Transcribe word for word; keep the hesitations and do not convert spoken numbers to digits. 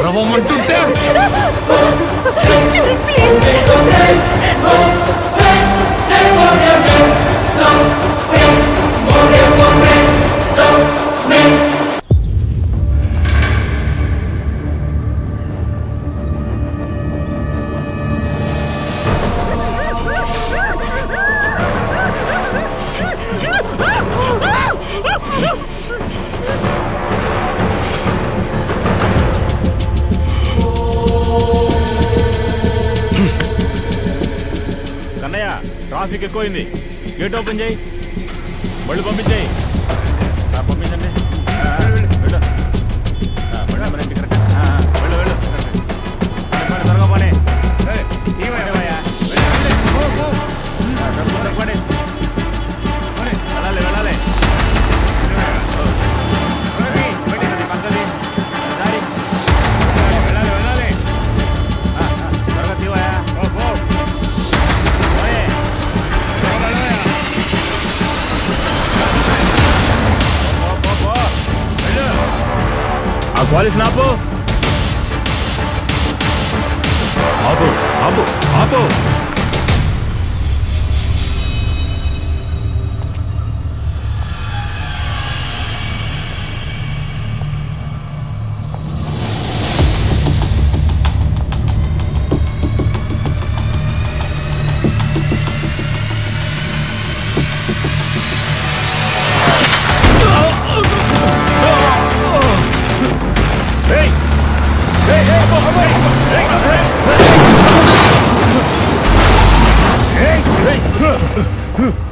Ravam to them. Children, please. Traffic is going. Gate open. Jai. Badu pump jai. Ah, pump jai. Ah, badu badu. Ah, badu badu picker. Ah, badu badu. Badu badu pane. Hey, ठीक है ना भैया. Go go. बड़े बड़े बड़े. बड़े बड़ा ले बड़ा ले. बड़े बड़े बड़ा ले. दारी. बड़ा ले बड़ा ले. हाँ हाँ. बड़ा ठीक है. Go go. What is Napo? Abu, Abu, Abu. Hey! Hey!